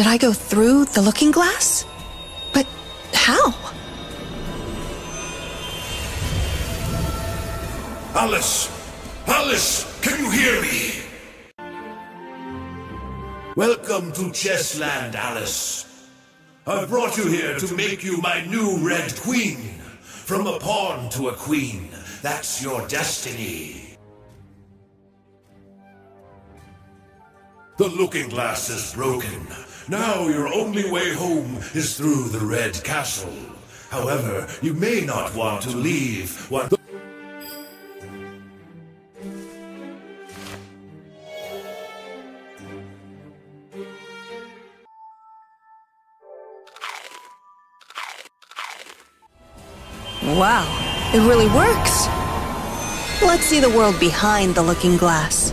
Did I go through the looking glass? But how? Alice! Alice! Can you hear me? Welcome to Chessland, Alice. I've brought you here to make you my new Red Queen. From a pawn to a queen, that's your destiny. The looking glass is broken. Now your only way home is through the Red Castle. However, you may not want to leave once... Wow, it really works! Let's see the world behind the looking glass.